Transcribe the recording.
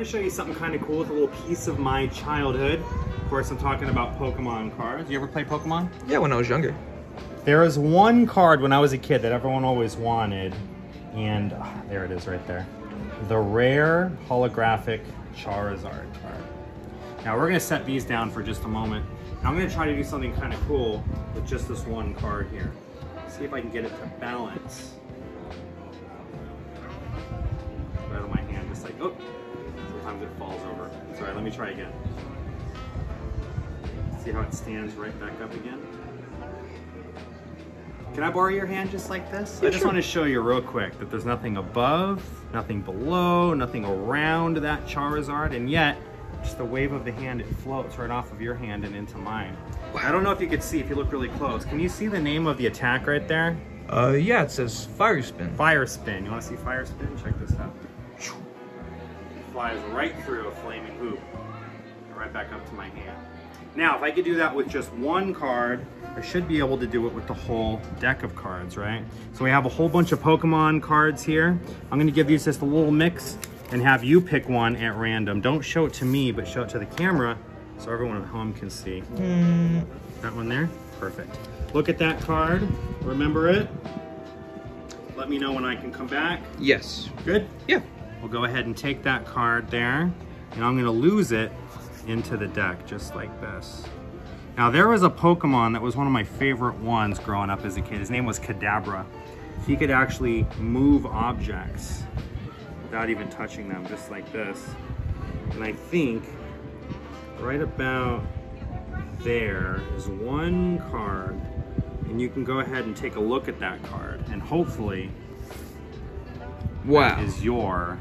want to show you something kind of cool with a little piece of my childhood. Of course, I'm talking about Pokemon cards. You ever play Pokemon? Yeah, when I was younger. There is one card when I was a kid that everyone always wanted, and there it is right there. The rare holographic Charizard card. Now we're gonna set these down for just a moment. Now I'm gonna try to do something kind of cool with just this one card here. See if I can get it to balance. Right out of my hand, just like, oh, sometimes it falls over. It's all right, let me try again. See how it stands right back up again? Can I borrow your hand just like this? Yeah, I just want to show you real quick that there's nothing above, nothing below, nothing around that Charizard, and yet, just the wave of the hand, it floats right off of your hand and into mine. Wow. I don't know if you could see, if you look really close. Can you see the name of the attack right there? Yeah, it says Fire Spin. Fire Spin. You want to see Fire Spin? Check this out. It flies right through a flaming hoop, right back up to my hand. Now, if I could do that with just one card, I should be able to do it with the whole deck of cards, right? So we have a whole bunch of Pokemon cards here. I'm going to give you just a little mix and have you pick one at random. Don't show it to me, but show it to the camera so everyone at home can see. Mm. That one there? Perfect. Look at that card. Remember it. Let me know when I can come back. Yes. Good? Yeah. We'll go ahead and take that card there, and I'm going to lose it into the deck just like this. Now, there was a Pokemon that was one of my favorite ones growing up as a kid. His name was Kadabra. He could actually move objects without even touching them, just like this. And I think right about there is one card, and you can go ahead and take a look at that card, and hopefully, wow, that is your